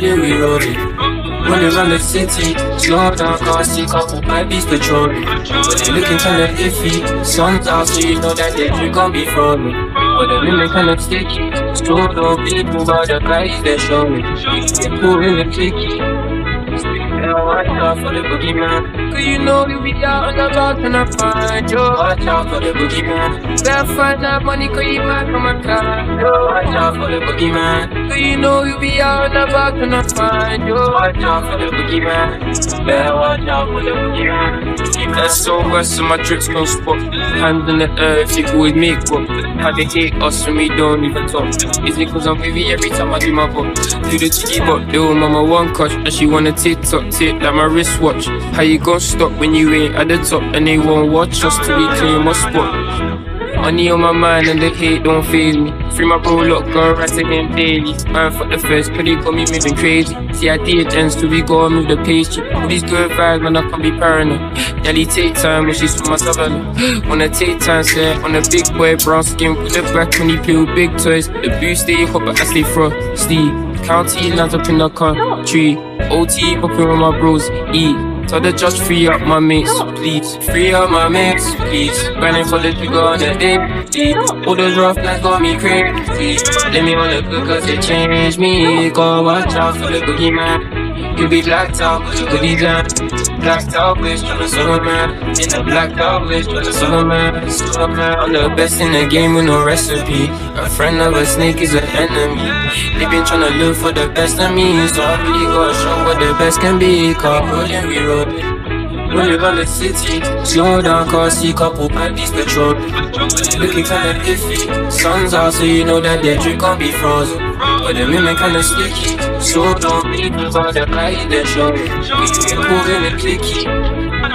here we rolling. When they run the city, slow down, cause see couple pipes patrolling. When they looking kinda iffy, sun's out, so you know that they gon' be falling. When they women kinda sticky, slow down people, but the guys they show me. They pull in the clicky, watch out for the boogeyman, cause you know we be out and about and I find you. Watch out for the boogeyman, better find that money cause you buy from a car. Watch out for the boogeyman, cause you know you be out and about and I find you. Watch out for the boogeyman, better watch out for the boogeyman. That's so worse so my trips no spot. Hands in the air if you go with me up. How they hate us when we don't even talk. Is it cause I'm wavy every time I do my pop? Do the cheeky bop, the old mama one cush, and she wanna TikTok tip like my wristwatch. How you gon' stop when you ain't at the top? And they won't watch us till we claim my spot. Money on my mind and the hate don't fail me. Free my bro lock, go rats again daily. Man fuck the first, but they got me moving crazy. See I did ends till we go and move the pastry. All these good vibes man, I can't be paranoid. Nelly take time when she's from my Sutherland. Wanna take time, sir, on a big boy brown skin. With the back when he play with big toys. The boost stay hot but I stay frosty. County lands up in the country. OT popping with my bros, E. So they just free up my mates, please. Free up my mates, please. Grinding for the trigger on the day. All those rough nights got me crazy. Let me on the good cause they change me. Go watch out for the boogeyman. You be blacked out with your goodies on. Blacked out with Jonah Silverman. In the blacked out with Jonah Silverman. I'm the best in the game with no recipe. A friend of a snake is an enemy. They been tryna look for the best of me. So I really gotta show what the best can be. Cause rolling we roll. When you run the city, slow down cause see couple pipes patrol. Looking kinda iffy, sun's out so you know that their drink gon' be frozen. But the women kinda sticky, so don't be about the guys they show. We get pulled in the clicky,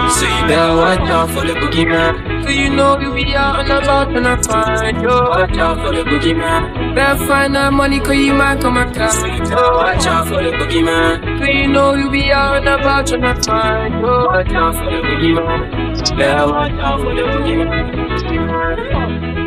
so you better watch out for the boogeyman. Cause you know you be out and about and I find you. Watch out for the boogeyman. Better find that money cause you might come and clap. Watch out for the boogeyman. You know you be out and about and I find you. Watch out for the boogeyman. Better watch out for the boogeyman.